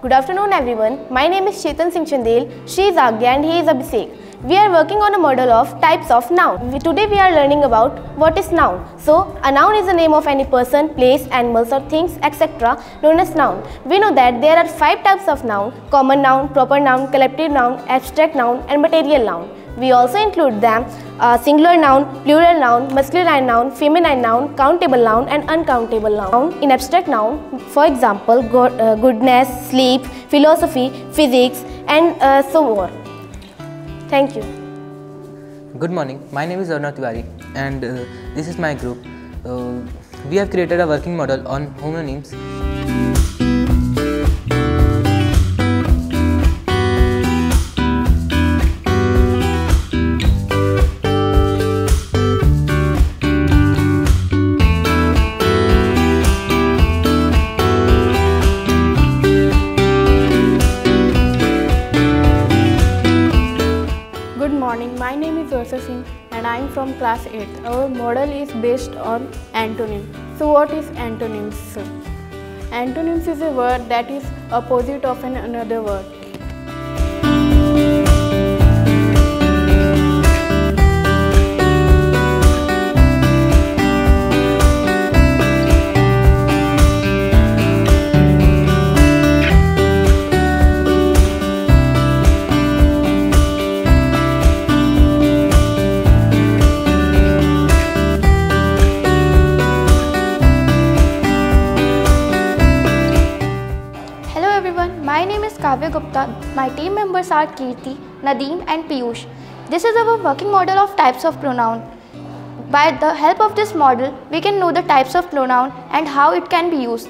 Good afternoon everyone, my name is Shyatan Singh Chandel, she is Agya and he is Abhishek. We are working on a model of types of noun. Today we are learning about what is noun. So, a noun is the name of any person, place, animals or things etc. known as noun. We know that there are 5 types of noun, common noun, proper noun, collective noun, abstract noun and material noun. We also include them singular noun, plural noun, masculine noun, feminine noun, countable noun and uncountable noun. In abstract noun, for example, goodness, sleep, philosophy, physics and so on. Thank you. Good morning, my name is Arnat Yadav and this is my group. We have created a working model on homonyms. My name is Roshan Singh and I am from class 8. Our model is based on antonym. So what is antonyms? Antonyms is a word that is opposite of another word. Avay Gupta, my team members are Kirti, Nadeem and Piyush. This is our working model of types of pronoun. By the help of this model, we can know the types of pronoun and how it can be used.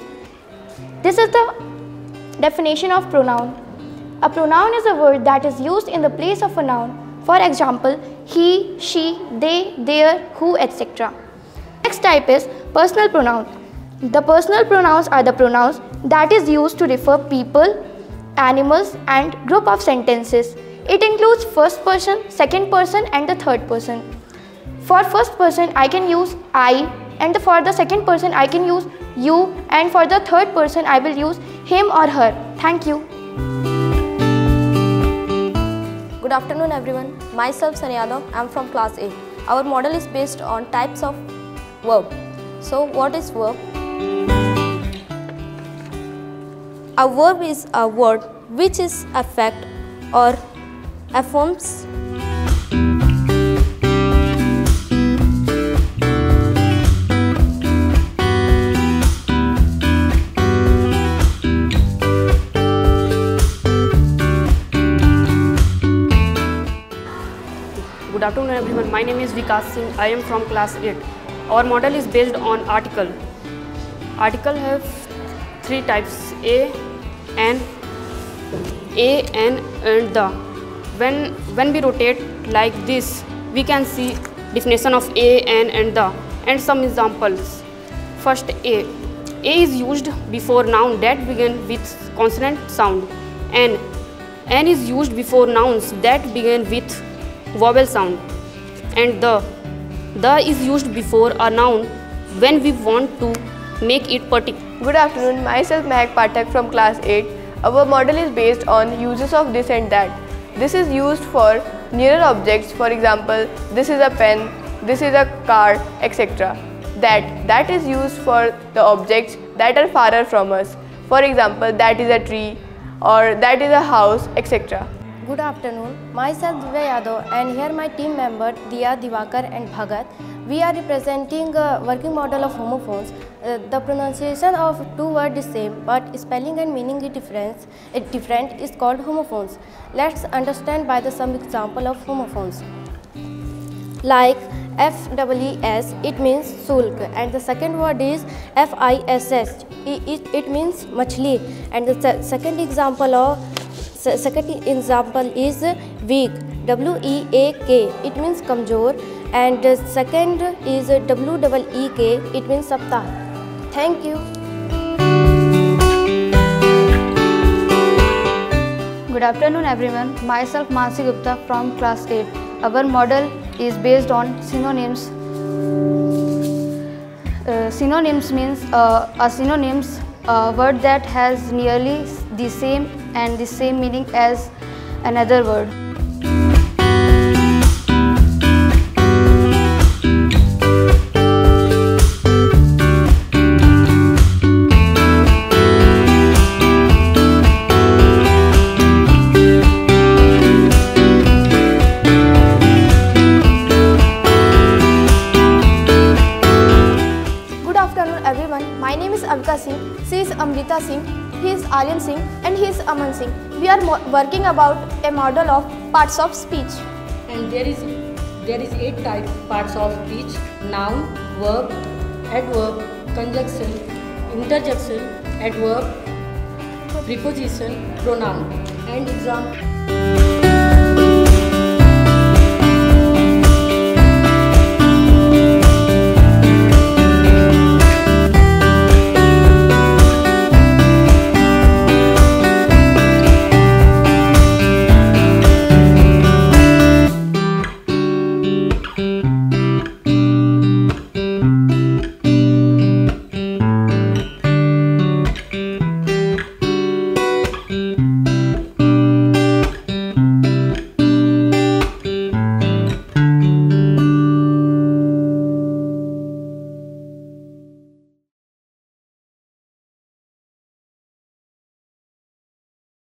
This is the definition of pronoun. A pronoun is a word that is used in the place of a noun. For example, he, she, they, their, who, etc. Next type is personal pronoun. The personal pronouns are the pronouns that is used to refer people, animals and group of sentences. It includes first person, second person and the third person. For first person I can use I and for the second person I can use you and for the third person I will use him or her. Thank you. Good afternoon everyone. Myself Sanyada, I am from class 8. Our model is based on types of verb. So what is verb? A verb is a word which is affect or affirms. Good afternoon everyone, my name is Vikas Singh, I am from class 8. Our model is based on article. Article have 3 types, a, an, and the. When we rotate like this, we can see definition of a, an, and the, and some examples. First, a. A is used before noun that begin with consonant sound. An. An is used before nouns that begin with vowel sound. And the. The is used before a noun when we want to make it particular. Good afternoon, myself Mahak Patark from class 8. Our model is based on uses of this and that. This is used for nearer objects, for example, this is a pen, this is a car, etc. That is used for the objects that are farther from us. For example, that is a tree or that is a house, etc. Good afternoon, myself Devya Yadav and here my team member Dia Divakar and Bhagat. We are representing a working model of homophones. The pronunciation of 2 words is same but spelling and meaning is different is called homophones. Let's understand by the some example of homophones. Like F-E-E-S, it means sulk, and the second word is F-I-S-S, it means machli, and the second example of Second example is weak, W-E-A-K, it means kamjor, and second is W-E-E-K, it means saptah. Thank you. Good afternoon everyone, myself Manasi Gupta from class 8. Our model is based on synonyms. Synonyms means a synonyms, a word that has nearly the same and the same meaning as another word. Avika Singh, she is Amrita Singh, he is Aryan Singh and he is Aman Singh. We are working about a model of parts of speech. And there is 8 type parts of speech: noun, verb, adverb, conjunction, interjection, adverb, preposition, pronoun and example.